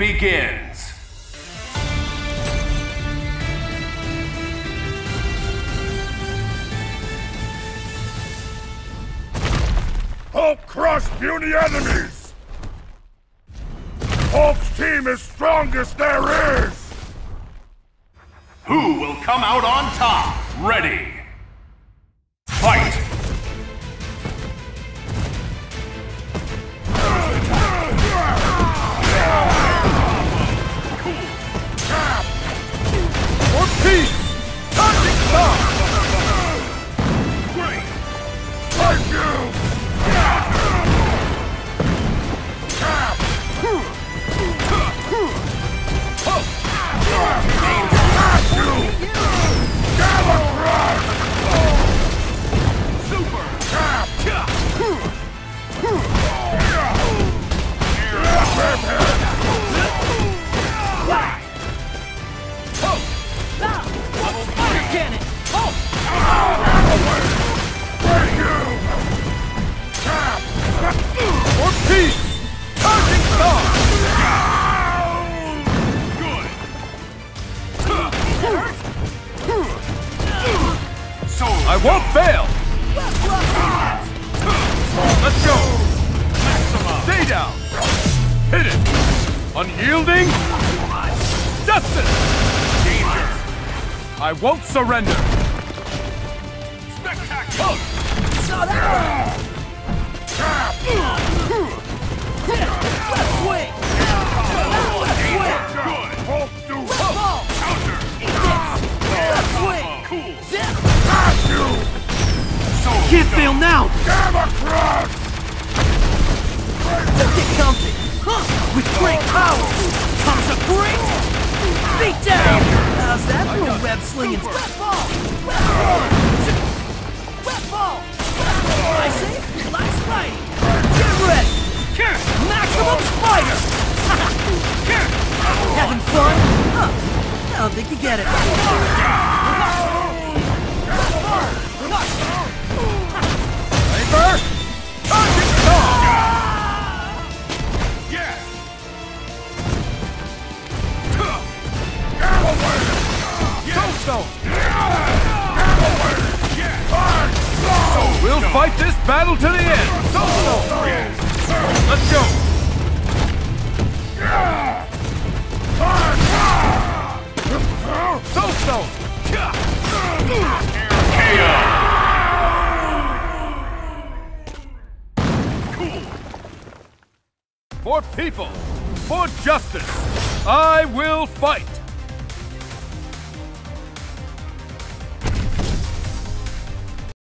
begins. Hulk crushed puny enemies! Hulk's team is strongest there is! Who will come out on top? Ready! Fight! For peace! Magic stop! Great! Thank you! I won't fail! Let's go! Stay down! Hit it! Unyielding! Justice! Danger! I won't surrender! Spectacular! Left swing! Can't fail now! Gamma Crock! Look at something! Huh? With great power comes a great beat down! How's that for a web sling and web ball? Web ball! Web ball! I say, like Spidey! Get ready! Maximum Spider! Having fun? Huh? I don't think you get it. First, perfect song! Yes! Get away! Soulstone! Get away! So we'll fight this battle to the end! Soulstone! Yes. Let's go! Soulstone! KO! For people, for justice, I will fight!